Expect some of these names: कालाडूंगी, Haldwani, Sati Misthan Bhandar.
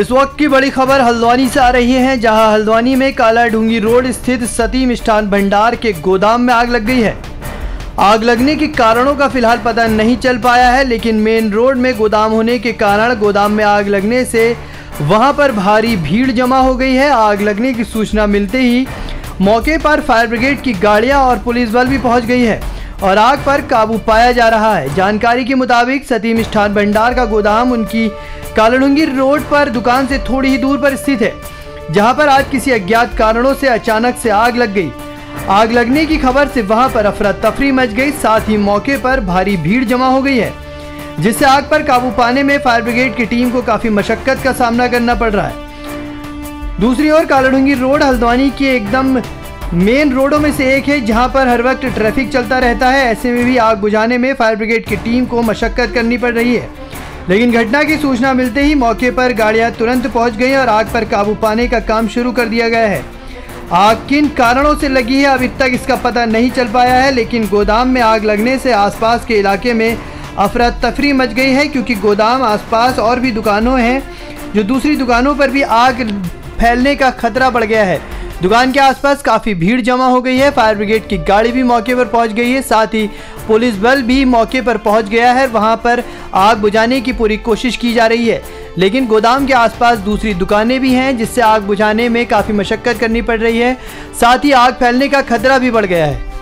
इस वक्त की बड़ी खबर हल्द्वानी से आ रही है, जहां हल्द्वानी में कालाडूंगी रोड स्थित सती मिष्ठान भंडार के गोदाम में आग लग गई है। आग लगने के कारणों का फिलहाल पता नहीं चल पाया है, लेकिन मेन रोड में गोदाम होने के कारण गोदाम में आग लगने से वहां पर भारी भीड़ जमा हो गई है। आग लगने की सूचना मिलते ही मौके पर फायर ब्रिगेड की गाड़ियां और पुलिस बल भी पहुंच गई है और आग पर काबू पाया जा रहा है। जानकारी के मुताबिक सती मिष्ठान भंडार का गोदाम उनकी कालाडूंगी रोड पर दुकान से थोड़ी ही दूर पर स्थित है, जहां पर आज किसी अज्ञात कारणों से अचानक से आग लग गई। आग लगने की खबर से वहां पर अफरा तफरी मच गई, साथ ही मौके पर भारी भीड़ जमा हो गई है, जिससे आग पर काबू पाने में फायर ब्रिगेड की टीम को काफी मशक्कत का सामना करना पड़ रहा है। दूसरी ओर कालाडूंगी रोड हल्द्वानी के एकदम मेन रोडों में से एक है, जहां पर हर वक्त ट्रैफिक चलता रहता है। ऐसे में भी आग बुझाने में फायर ब्रिगेड की टीम को मशक्कत करनी पड़ रही है, लेकिन घटना की सूचना मिलते ही मौके पर गाड़ियां तुरंत पहुंच गई और आग पर काबू पाने का काम शुरू कर दिया गया है। आग किन कारणों से लगी है अभी तक इसका पता नहीं चल पाया है, लेकिन गोदाम में आग लगने से आसपास के इलाके में अफरा तफरी मच गई है, क्योंकि गोदाम आसपास और भी दुकानों हैं, जो दूसरी दुकानों पर भी आग फैलने का खतरा बढ़ गया है। दुकान के आसपास काफ़ी भीड़ जमा हो गई है, फायर ब्रिगेड की गाड़ी भी मौके पर पहुंच गई है, साथ ही पुलिस बल भी मौके पर पहुंच गया है। वहां पर आग बुझाने की पूरी कोशिश की जा रही है, लेकिन गोदाम के आसपास दूसरी दुकानें भी हैं, जिससे आग बुझाने में काफ़ी मशक्कत करनी पड़ रही है, साथ ही आग फैलने का खतरा भी बढ़ गया है।